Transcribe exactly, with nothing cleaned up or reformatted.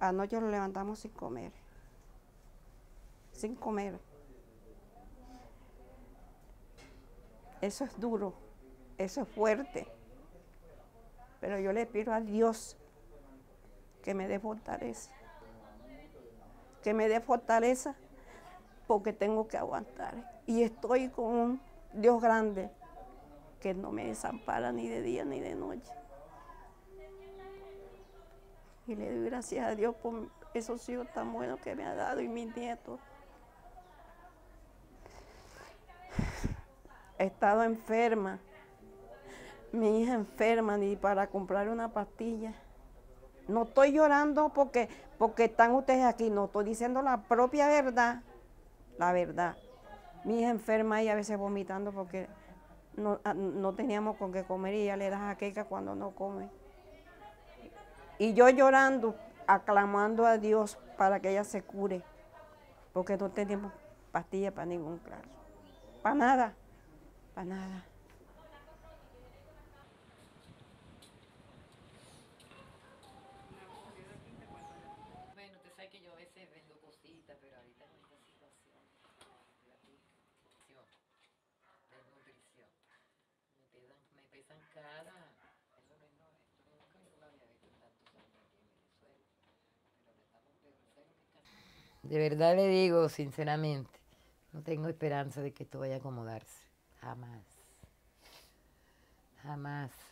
Anoche nos levantamos sin comer. Sin comer. Eso es duro, eso es fuerte. Pero yo le pido a Dios que me dé fortaleza. Que me dé fortaleza porque tengo que aguantar. Y estoy con un Dios grande que no me desampara ni de día ni de noche. Y le doy gracias a Dios por esos hijos tan buenos que me ha dado y mis nietos. He estado enferma, mi hija enferma, ni para comprar una pastilla. No estoy llorando porque, porque están ustedes aquí, no, estoy diciendo la propia verdad, la verdad. Mi hija enferma y a veces vomitando porque no, no teníamos con qué comer y ya le das jaqueca cuando no come. Y yo llorando, aclamando a Dios para que ella se cure, porque no tenemos pastilla para ningún caso, para nada, para nada. Bueno, usted sabe que yo a veces vendo cositas, pero ahorita en esta situación, la desnutrición, me pesan cara. De verdad le digo, sinceramente, no tengo esperanza de que esto vaya a acomodarse. Jamás. Jamás.